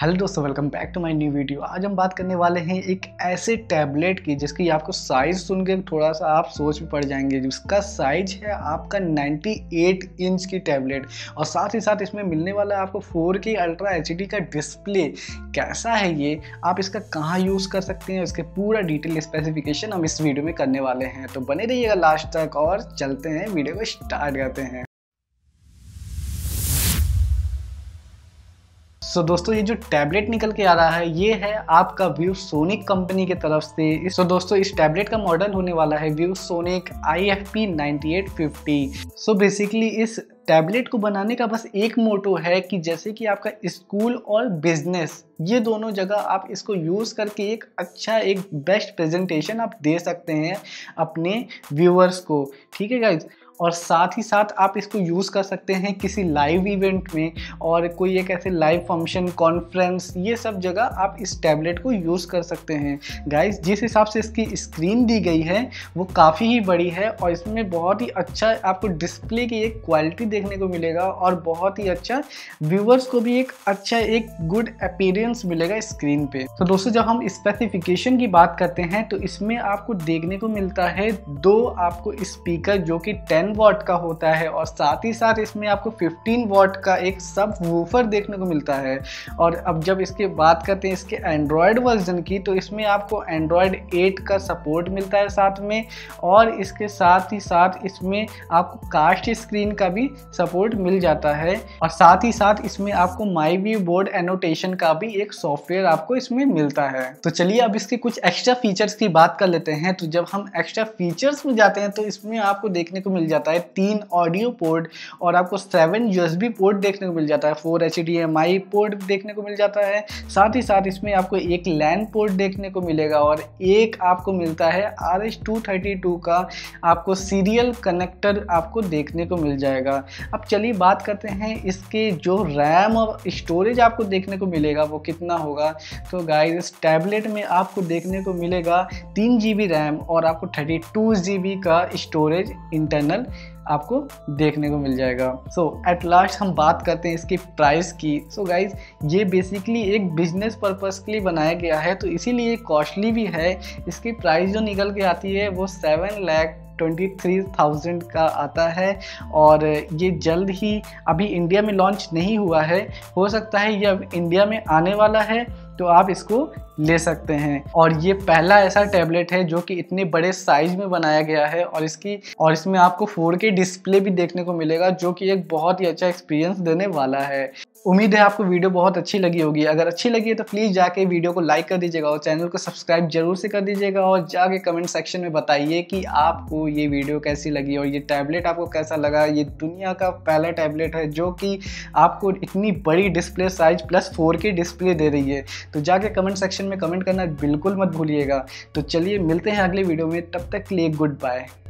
Hello दोस्तों, welcome back to my new video. आज हम बात करने वाले हैं एक ऐसे टैबलेट की जिसकी आपको साइज़ सुन के थोड़ा सा आप सोच में पड़ जाएंगे। जिसका साइज है आपका 98 इंच की टैबलेट और साथ ही साथ इसमें मिलने वाला है आपको 4K अल्ट्रा एचडी का डिस्प्ले। कैसा है ये, आप इसका कहाँ यूज़ कर सकते हैं, इसके पूरा डिटेल स्पेसिफिकेशन हम इस वीडियो में करने वाले हैं, तो बने रहिएगा लास्ट तक। और चलते हैं, वीडियो को स्टार्ट करते हैं। सो दोस्तों, ये जो टैबलेट निकल के आ रहा है ये है आपका ViewSonic कंपनी के तरफ से। सो दोस्तों, इस टैबलेट का मॉडल होने वाला है ViewSonic IFP9850। सो बेसिकली इस टैबलेट को बनाने का बस एक मोटो है कि जैसे कि आपका स्कूल और बिजनेस, ये दोनों जगह आप इसको यूज़ करके एक अच्छा, एक बेस्ट प्रेजेंटेशन आप दे सकते हैं अपने व्यूअर्स को। ठीक है गाइज, और साथ ही साथ आप इसको यूज़ कर सकते हैं किसी लाइव इवेंट में और कोई एक ऐसे लाइव फंक्शन, कॉन्फ्रेंस, ये सब जगह आप इस टैबलेट को यूज़ कर सकते हैं। गाइज, जिस हिसाब से इसकी स्क्रीन दी गई है वो काफ़ी ही बड़ी है और इसमें बहुत ही अच्छा आपको डिस्प्ले की एक क्वालिटी देखने को मिलेगा और बहुत ही अच्छा व्यूअर्स को भी एक अच्छा, एक गुड अपीयरेंस मिलेगा स्क्रीन पे। तो दोस्तों, जब हम स्पेसिफिकेशन की बात करते हैं तो इसमें आपको देखने को मिलता है दो आपको स्पीकर जो कि 10 वॉट का होता है और साथ ही साथ इसमें आपको 15 वॉट का एक सब वूफर देखने को मिलता है। और अब जब इसके बात करते हैं इसके एंड्रॉयड वर्जन की, तो इसमें आपको एंड्रॉयड 8 का सपोर्ट मिलता है साथ में, और इसके साथ ही साथ इसमें आपको कास्ट स्क्रीन का भी सपोर्ट मिल जाता है और साथ ही साथ इसमें आपको MyViewBoard एनोटेशन का भी एक सॉफ्टवेयर आपको इसमें मिलता है। तो चलिए अब इसके कुछ एक्स्ट्रा फीचर्स की बात कर लेते हैं। तो जब हम एक्स्ट्रा फीचर्स में जाते हैं तो इसमें आपको देखने को मिल जाता है 3 ऑडियो पोर्ट और आपको 7 USB पोर्ट देखने को मिल जाता है, 4 HDMI पोर्ट देखने को मिल जाता है, साथ ही साथ इसमें आपको एक LAN पोर्ट देखने को मिलेगा और एक आपको मिलता है RH232 का आपको सीरियल कनेक्टर आपको देखने को मिल जाएगा। अब चलिए बात करते हैं इसके जो रैम और स्टोरेज आपको देखने को मिलेगा वो कितना होगा। तो गाइस, इस टैबलेट में आपको देखने को मिलेगा 3 GB रैम और आपको 32 GB का स्टोरेज इंटरनल आपको देखने को मिल जाएगा। सो एट लास्ट हम बात करते हैं इसकी प्राइस की। सो गाइज, ये बेसिकली एक बिजनेस पर्पस के लिए बनाया गया है तो इसीलिए कॉस्टली भी है। इसकी प्राइस जो निकल के आती है वो 7,23,000 का आता है और ये जल्द ही, अभी इंडिया में लॉन्च नहीं हुआ है, हो सकता है ये अब इंडिया में आने वाला है तो आप इसको ले सकते हैं। और ये पहला ऐसा टैबलेट है जो कि इतने बड़े साइज में बनाया गया है और इसमें आपको 4K डिस्प्ले भी देखने को मिलेगा जो कि एक बहुत ही अच्छा एक्सपीरियंस देने वाला है। उम्मीद है आपको वीडियो बहुत अच्छी लगी होगी। अगर अच्छी लगी है तो प्लीज़ जाके वीडियो को लाइक कर दीजिएगा और चैनल को सब्सक्राइब जरूर से कर दीजिएगा और जाके कमेंट सेक्शन में बताइए कि आपको ये वीडियो कैसी लगी और ये टैबलेट आपको कैसा लगा। ये दुनिया का पहला टैबलेट है जो कि आपको इतनी बड़ी display size plus 4K display दे रही है, तो जाके कमेंट सेक्शन में कमेंट करना बिल्कुल मत भूलिएगा। तो चलिए मिलते हैं अगले वीडियो में, तब तक के लिए गुड बाय।